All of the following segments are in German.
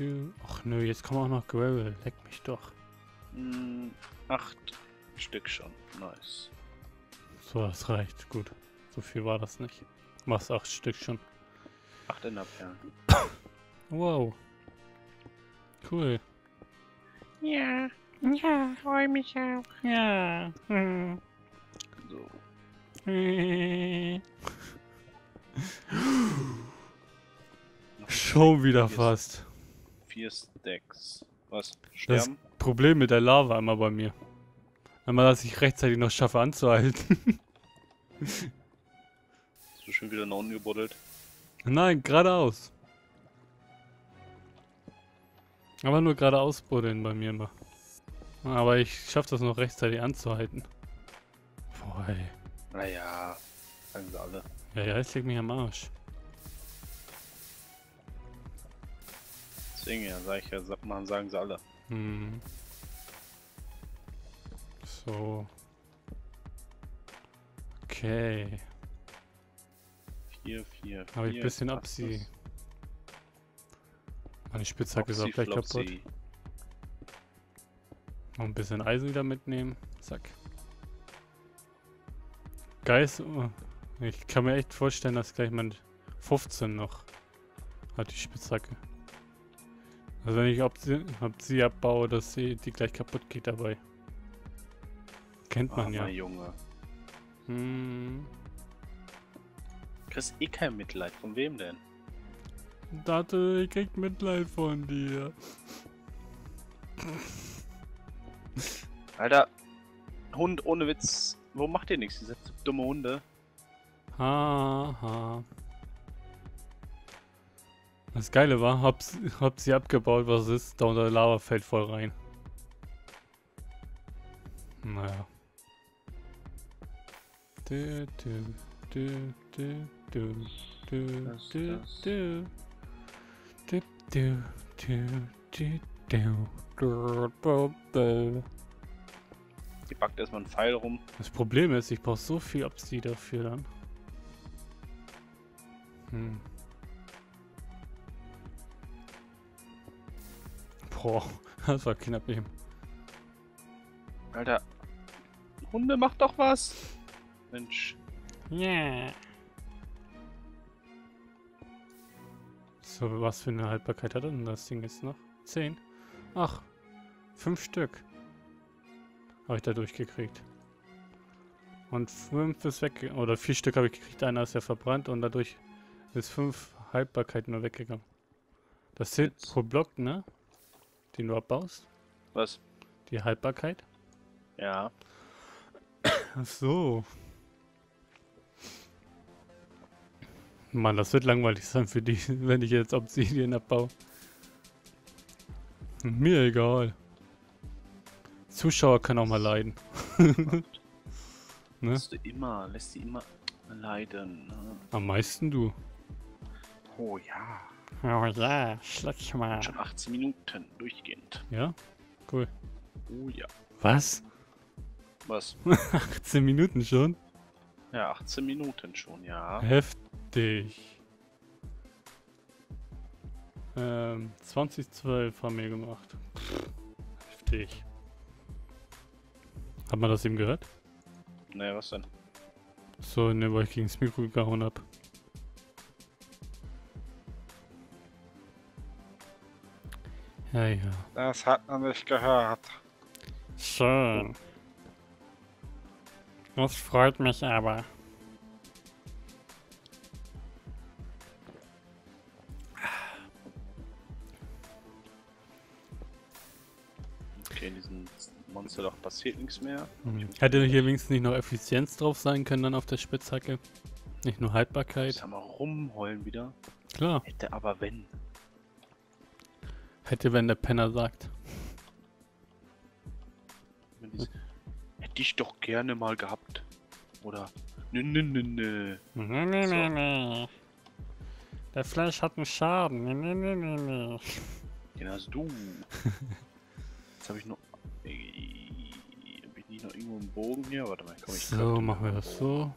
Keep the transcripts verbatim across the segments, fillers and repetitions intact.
du. Ach nö, jetzt kommen auch noch Gravel. Leck mich doch. Mm, acht Stück schon. Nice. So, das reicht. Gut. So viel war das nicht. Machst acht Stück schon. Acht in der Perle. Wow. Cool. Ja. Ja, freue mich auch. Ja. Hm. So. Schon wieder vier, fast. Vier Stacks. Was? Sterben? Das Problem mit der Lava immer bei mir. Einmal, dass ich rechtzeitig noch schaffe anzuhalten. Hast du schon wieder nach unten gebuddelt? Nein, geradeaus. Aber nur geradeaus buddeln bei mir immer. Aber ich schaff das noch rechtzeitig anzuhalten. Boah, ey. Naja, sagen sie alle. Ja, ja, ich leg mich am Arsch. Deswegen, ja, sag ich ja, machen, sagen sie alle. Hm. So. Okay. vier, vier, vier. Habe ich ein bisschen Absie. Meine Spitzhacke ist auch gleich kaputt. Noch ein bisschen Eisen wieder mitnehmen. Zack. Geist, oh, ich kann mir echt vorstellen, dass gleich mein fünfzehn noch hat die Spitzhacke. Also wenn ich ob sie, ob sie abbaue, dass sie die gleich kaputt geht dabei. Kennt man. Armer ja. Junge. Hm. Du kriegst eh kein Mitleid. Von wem denn? Dachte, ich krieg Mitleid von dir. Alter, Hund ohne Witz. Warum macht ihr nichts, diese dumme Hunde? Haha. Ha. Das Geile war, hab, hab sie abgebaut, was ist, da unter der Lava fällt voll rein. Naja. Du, du, du, du, du, du, du, du, du, du, du, du, du, du. Die packt erstmal einen Pfeil rum. Das Problem ist, ich brauche so viel Absie dafür dann. Hm. Boah, das war knapp eben. Alter. Hunde, mach doch was! Mensch. Yeah. So, was für eine Haltbarkeit hat denn das Ding jetzt noch? zehn. Ach, fünf Stück. Habe ich da durchgekriegt. Und fünf ist weg, oder vier Stück habe ich gekriegt, einer ist ja verbrannt und dadurch ist fünf Haltbarkeiten nur weggegangen. Das zählt jetzt pro Block, ne? Den du abbaust. Was? Die Haltbarkeit? Ja. Ach so. Mann, das wird langweilig sein für dich, wenn ich jetzt Obsidian abbaue. Mir egal. Zuschauer kann auch mal leiden. Ne? Lässt du immer, lässt sie immer leiden. Ne? Am meisten du. Oh ja. Oh ja, schlag mal. Schon achtzehn Minuten durchgehend. Ja? Cool. Oh ja. Was? Was? achtzehn Minuten schon? Ja, achtzehn Minuten schon, ja. Heftig. Ähm, zwanzig zwölf haben wir gemacht. Heftig. Hat man das eben gehört? Ne, was denn? So, ne, weil ich gegen das Mikro gehauen hab. Ja, ja. Das hat man nicht gehört. Schön. Das freut mich aber. Okay, in diesem Monster doch passiert nichts mehr. Mhm. Hätte hier wenigstens nicht noch Effizienz drauf sein können dann auf der Spitzhacke. Nicht nur Haltbarkeit. Ich kann mal rumheulen wieder. Klar. Hätte aber wenn. Hätte wenn der Penner sagt. Hätte ich doch gerne mal gehabt. Oder nö nö nö nö. Nö nö nö nö. Der Fleisch hat einen Schaden. Nö nö nö nö. Den hast du. Jetzt habe ich nur noch irgendwo einen Bogen hier, warte mal, komm ich. So, machen wir das so.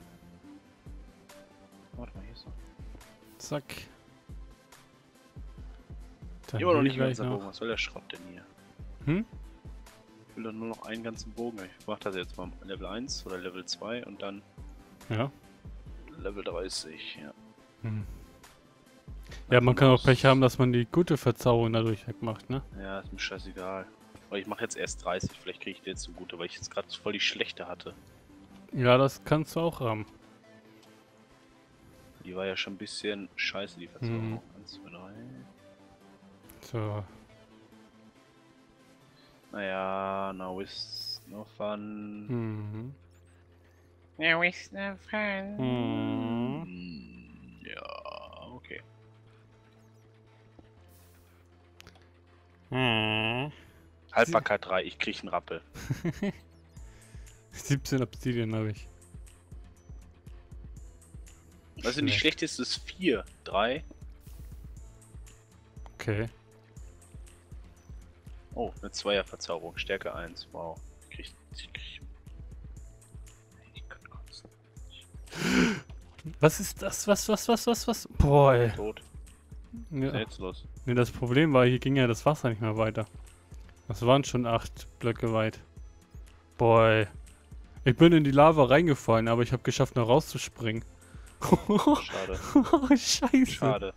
Warte mal, hier ist noch. Zack. Dann immer noch nicht einen ganzen Bogen, was soll der Schrott denn hier? Hm? Ich will doch nur noch einen ganzen Bogen. Ich mach das jetzt mal Level eins oder Level zwei und dann... Ja. Level dreißig, ja. Hm. Ja, man kann auch Pech haben, dass man die gute Verzauberung dadurch wegmacht, ne? Ja, ist mir scheißegal. Aber ich mache jetzt erst dreißig, vielleicht kriege ich die jetzt so gute, weil ich jetzt gerade voll die schlechte hatte. Ja, das kannst du auch haben. Die war ja schon ein bisschen scheiße, die Verzauberung. Hm. eins, zwei, drei. So. Naja, now is no fun. Mhm. Now is no fun. Mhm. Ja, okay. Mhm. Haltbarkeit drei, ich krieg einen Rappel. siebzehn Obsidian habe ich. Also die schlechteste ist vier. drei. Okay. Oh, eine Zweier-Verzauberung, Stärke eins, wow. Ich krieg, ich krieg... Ich kann kotzen. Was ist das? Was, was, was, was, was? Boah, ey. Tot. Ja. Was ist jetzt los? Ne, das Problem war, hier ging ja das Wasser nicht mehr weiter. Das waren schon acht Blöcke weit. Boah, ey. Ich bin in die Lava reingefallen, aber ich habe geschafft, noch rauszuspringen. Schade. Oh, scheiße. Schade.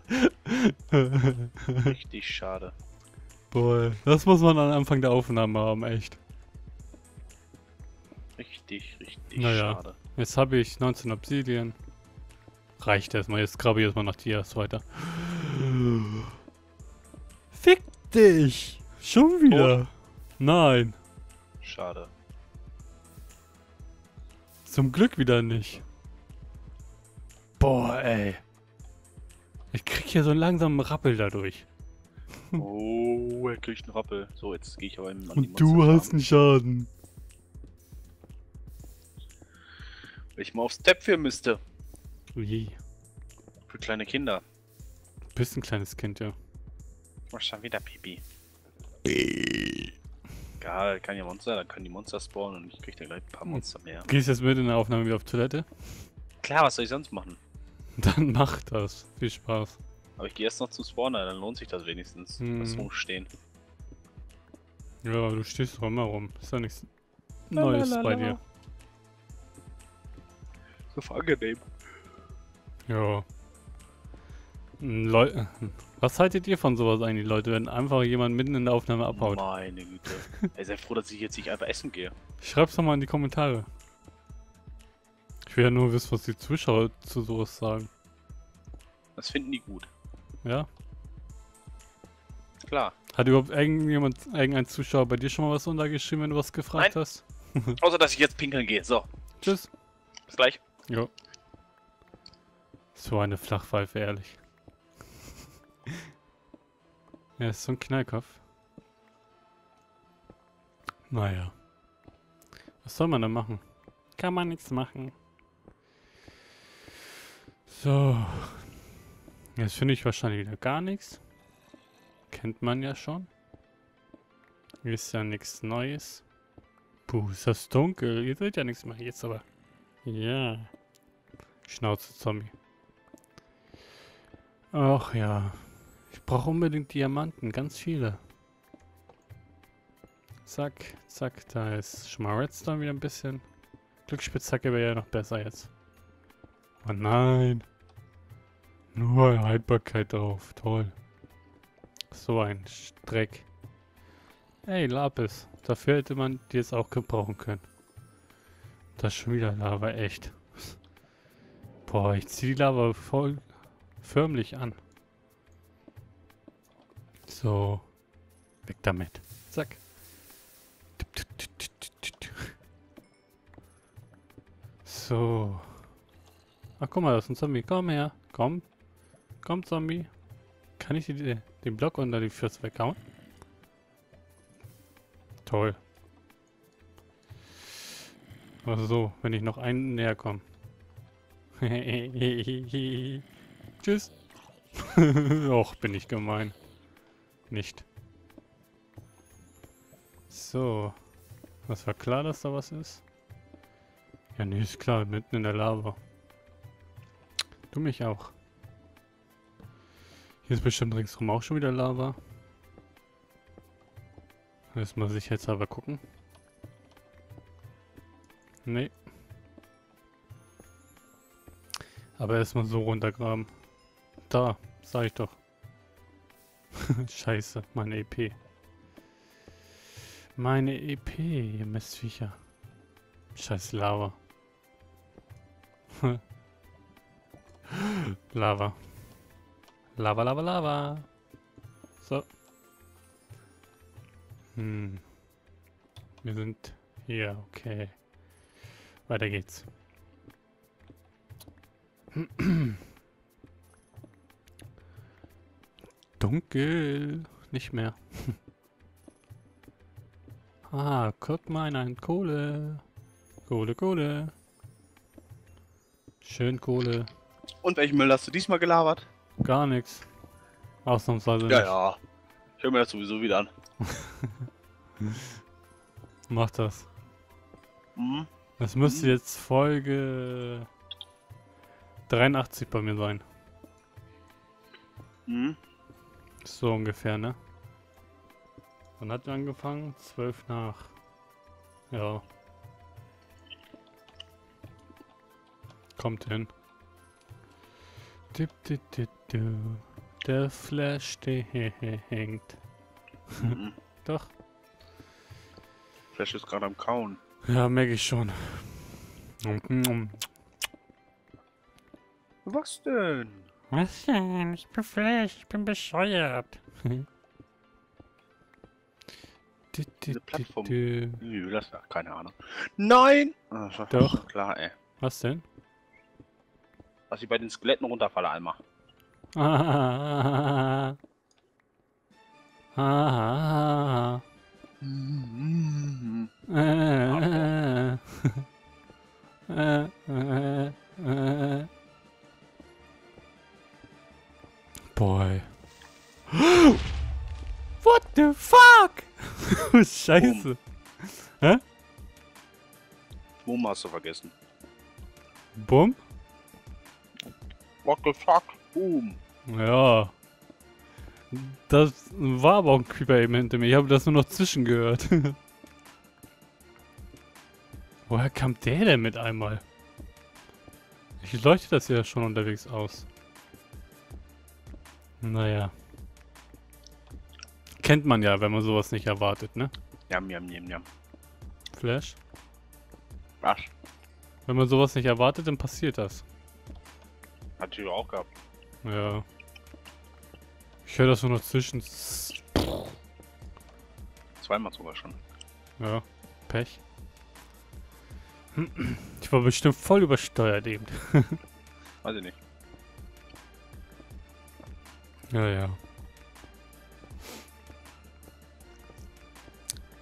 Richtig schade. Boah, das muss man am Anfang der Aufnahme haben, echt. Richtig, richtig naja. Schade. Jetzt habe ich neunzehn Obsidian. Reicht erstmal, jetzt grabe ich erstmal nach dir erst weiter. Fick dich! Schon wieder! Und? Nein! Schade. Zum Glück wieder nicht. Boah, ey. Ich krieg hier so einen langsamen Rappel dadurch. Oh, er kriegt einen Rappel. So, jetzt gehe ich aber in, an die Monster. Und du hast einen Schaden. Wenn ich mal aufs Step führen müsste. Ui. Für kleine Kinder. Du bist ein kleines Kind, ja. Ich mach schon wieder Pipi. Egal, kann ja Monster, dann können die Monster spawnen und ich krieg dann gleich ein paar Monster mehr. Gehst du jetzt mit in der Aufnahme wieder auf Toilette? Klar, was soll ich sonst machen? Dann mach das. Viel Spaß. Aber ich gehe erst noch zum Spawner, dann lohnt sich das wenigstens, hm. das Rumstehen. Ja, aber du stehst doch immer rum. Ist ja nichts Neues Lalalala. bei dir. So voll angenehm. Ja. Leute, was haltet ihr von sowas eigentlich, Leute, wenn einfach jemand mitten in der Aufnahme abhaut? Meine Güte. Ey, sei froh, dass ich jetzt nicht einfach essen gehe. Schreib's doch mal in die Kommentare. Ich will ja nur wissen, was die Zuschauer zu sowas sagen. Das finden die gut. Ja. Klar. Hat überhaupt irgendjemand, irgendein Zuschauer bei dir schon mal was untergeschrieben, wenn du was gefragt Nein. hast? Außer, dass ich jetzt pinkeln gehe. So. Tschüss. Bis gleich. Jo. So eine Flachpfeife, ehrlich. Ja, ist so ein Knallkopf. Naja. Was soll man da machen? Kann man nichts machen. So. Jetzt finde ich wahrscheinlich wieder gar nichts. Kennt man ja schon. Ist ja nichts Neues. Puh, ist das dunkel. Ihr seht ja nichts mehr jetzt, aber... Ja. Schnauze, Zombie. Ach ja. Ich brauche unbedingt Diamanten. Ganz viele. Zack, zack. Da ist schon mal Redstone wieder ein bisschen. Glücksspitzhacke wäre ja noch besser jetzt. Oh nein. Nur Haltbarkeit drauf, toll. So ein Dreck. Ey, Lapis, dafür hätte man die jetzt auch gebrauchen können. Das ist schon wieder Lava, echt. Boah, ich ziehe die Lava voll förmlich an. So, weg damit. Zack. So. Ach, guck mal, das ist ein Zombie. Komm her, komm. Komm, Zombie. Kann ich die, die, den Block unter die Füße weghauen? Toll. Also so, wenn ich noch einen näher komme. Tschüss. Och, bin ich gemein. Nicht. So. Das war klar, dass da was ist? Ja, nee, ist klar. Mitten in der Lava. Du mich auch. Hier ist bestimmt ringsrum auch schon wieder Lava. Müssen wir sich jetzt aber gucken. Nee. Aber erstmal so runtergraben. Da, sag ich doch. Scheiße, meine E P. Meine E P, ihr Mestviecher. Scheiß Lava. Lava. Lava, Lava, Lava. So. Hm. Wir sind hier, okay. Weiter geht's. Dunkel. Nicht mehr. Ah, guck mal in ein Kohle. Kohle, Kohle. Schön Kohle. Und welchen Müll hast du diesmal gelabert? Gar nichts. Ausnahmsweise ja, nicht. Ja, ja. Ich höre mir das sowieso wieder an. Mach das. Mhm. Das müsste jetzt Folge dreiundachtzig bei mir sein. Mhm. So ungefähr, ne? Wann hat er angefangen? zwölf nach. Ja. Kommt hin. Der Flash, der hängt. Mhm. Doch. Flash ist gerade am Kauen. Ja, merke ich schon. Was denn? Was denn? Ich bin Flash, ich bin bescheuert. Diese Plattform. Nö, das war keine Ahnung. Nein! Das war doch klar, ey. Was denn? Dass ich bei den Skeletten runterfalle einmal. Ah, ah, ah, ah. Mm, mm, mm. Äh, äh, äh, äh, äh. Boy. What the fuck? Scheiße. Hä? Boom hast du vergessen. Boom? What the fuck? Boom. Ja. Das war aber auch ein Creeper eben hinter mir. Ich habe das nur noch zwischen gehört. Woher kam der denn mit einmal? Ich leuchte das ja schon unterwegs aus. Naja. Kennt man ja, wenn man sowas nicht erwartet, ne? Jam, jam, jam, jam. Flash? Was? Wenn man sowas nicht erwartet, dann passiert das. Hat die auch gehabt. Ja. Ich höre das nur noch zwischen. Zweimal sogar schon. Ja, Pech. Ich war bestimmt voll übersteuert eben. Weiß ich nicht. Ja, ja.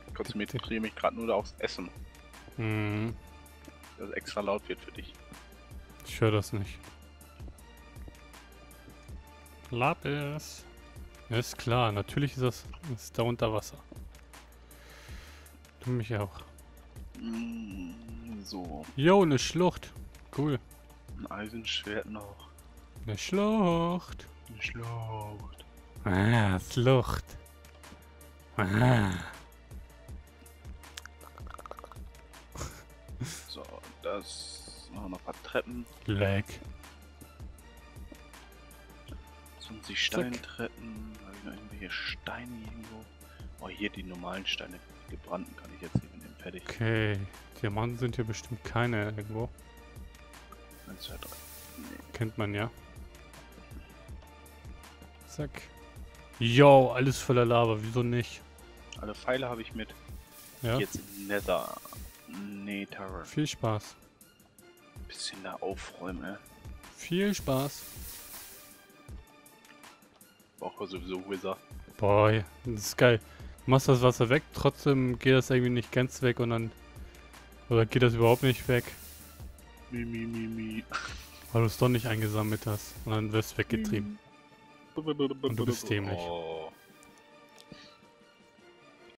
Ich konzentriere mich gerade nur aufs Essen. Mhm. Dass es extra laut wird für dich. Ich höre das nicht. Lapis. Ja, ist klar, natürlich ist das ist da unter Wasser. Du mich auch. Mm, so. Jo, eine Schlucht. Cool. Ein Eisenschwert noch. Eine Schlucht. Eine Schlucht. Ah, Schlucht. Ah. So, das machen wir noch ein paar Treppen. Lag. fünfzig Steintreppen, habe ich noch irgendwelche Steine irgendwo. Oh, hier die normalen Steine, die gebrannten kann ich jetzt nicht mit dem fertig. Okay, Diamanten sind hier bestimmt keine irgendwo. eins, zwei, drei. Nee. Kennt man ja. Zack. Jo, alles voller Lava, wieso nicht? Alle Pfeile habe ich mit. Ja. Jetzt im Nether. Nether. Viel Spaß. Ein bisschen da aufräumen, ey. Viel Spaß. Auch sowieso Wizard. Boah, das ist geil. Du machst das Wasser weg, trotzdem geht das irgendwie nicht ganz weg und dann... Oder geht das überhaupt nicht weg? Mi, mi, mi, mi. Weil du es doch nicht eingesammelt hast und dann wirst du weggetrieben. Mi. Und du bist dämlich. Oh.